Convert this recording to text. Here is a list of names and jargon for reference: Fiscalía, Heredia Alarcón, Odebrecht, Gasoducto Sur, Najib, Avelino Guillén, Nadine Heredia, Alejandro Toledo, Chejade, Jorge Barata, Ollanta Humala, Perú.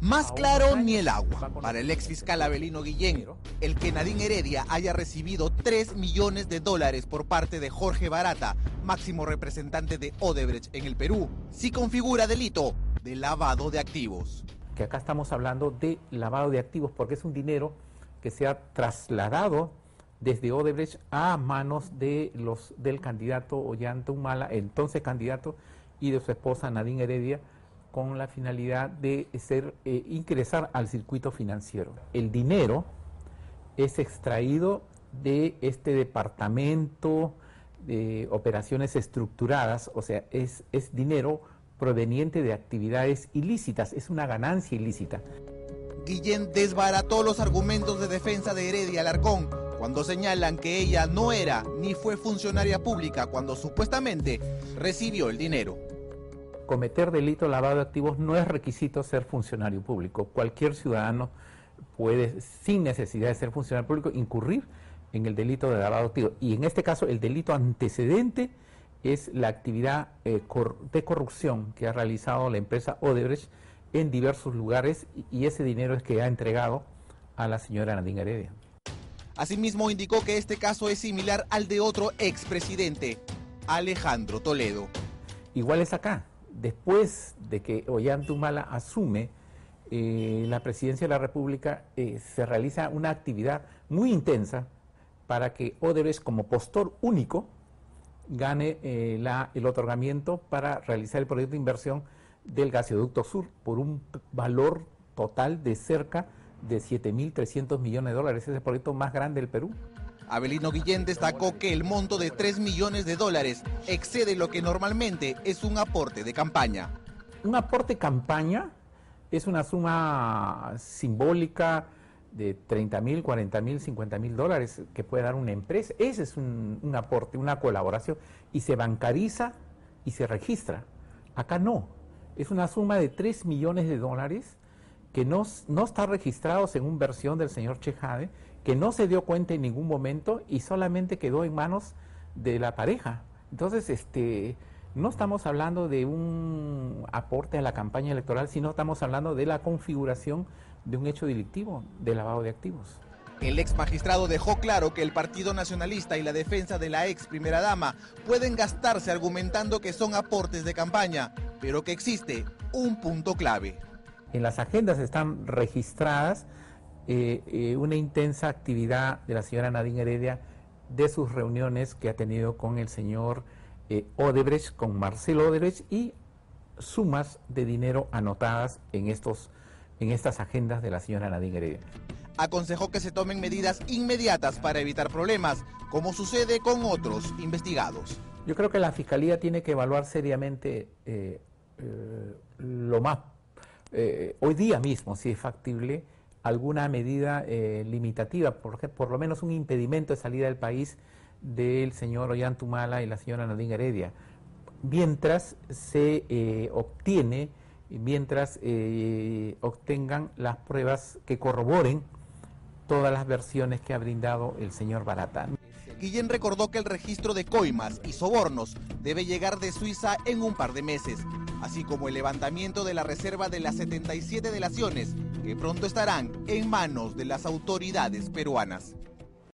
Más claro ni el agua para el exfiscal Avelino Guillén, el que Nadine Heredia haya recibido $3 millones por parte de Jorge Barata, máximo representante de Odebrecht en el Perú, sí configura delito de lavado de activos. Que acá estamos hablando de lavado de activos porque es un dinero que se ha trasladado desde Odebrecht a manos de del candidato Ollanta Humala, entonces candidato, y de su esposa Nadine Heredia, con la finalidad de ingresar al circuito financiero. El dinero es extraído de este departamento de operaciones estructuradas, o sea, es dinero proveniente de actividades ilícitas, es una ganancia ilícita. Guillén desbarató los argumentos de defensa de Heredia Alarcón cuando señalan que ella no era ni fue funcionaria pública cuando supuestamente recibió el dinero. Cometer delito de lavado de activos no es requisito ser funcionario público. Cualquier ciudadano puede, sin necesidad de ser funcionario público, incurrir en el delito de lavado de activos. Y en este caso, el delito antecedente es la actividad de corrupción que ha realizado la empresa Odebrecht en diversos lugares, y ese dinero es que ha entregado a la señora Nadine Heredia. Asimismo, indicó que este caso es similar al de otro expresidente, Alejandro Toledo. Igual es acá. Después de que Ollanta Humala asume la presidencia de la República, se realiza una actividad muy intensa para que Odebrecht, como postor único, gane el otorgamiento para realizar el proyecto de inversión del Gasoducto Sur por un valor total de cerca de $7.300 millones. Es el proyecto más grande del Perú. Avelino Guillén destacó que el monto de $3 millones excede lo que normalmente es un aporte de campaña. Un aporte de campaña es una suma simbólica de $30.000, $40.000, $50.000 que puede dar una empresa. Ese es un aporte, una colaboración, y se bancariza y se registra. Acá no, es una suma de $3 millones que no está registrado, según versión del señor Chejade, que no se dio cuenta en ningún momento y solamente quedó en manos de la pareja. Entonces, no estamos hablando de un aporte a la campaña electoral, sino estamos hablando de la configuración de un hecho delictivo de lavado de activos. El ex magistrado dejó claro que el Partido Nacionalista y la defensa de la ex primera dama pueden gastarse argumentando que son aportes de campaña, pero que existe un punto clave. En las agendas están registradas una intensa actividad de la señora Nadine Heredia, de sus reuniones que ha tenido con el señor Odebrecht, con Marcelo Odebrecht, y sumas de dinero anotadas en estas agendas de la señora Nadine Heredia. Aconsejó que se tomen medidas inmediatas para evitar problemas, como sucede con otros investigados. Yo creo que la Fiscalía tiene que evaluar seriamente hoy día mismo, si es factible, alguna medida limitativa, por lo menos un impedimento de salida del país del señor Ollanta Humala y la señora Nadine Heredia, mientras se obtengan las pruebas que corroboren todas las versiones que ha brindado el señor Barata. Guillén recordó que el registro de coimas y sobornos debe llegar de Suiza en un par de meses, así como el levantamiento de la reserva de las 77 delaciones, que pronto estarán en manos de las autoridades peruanas.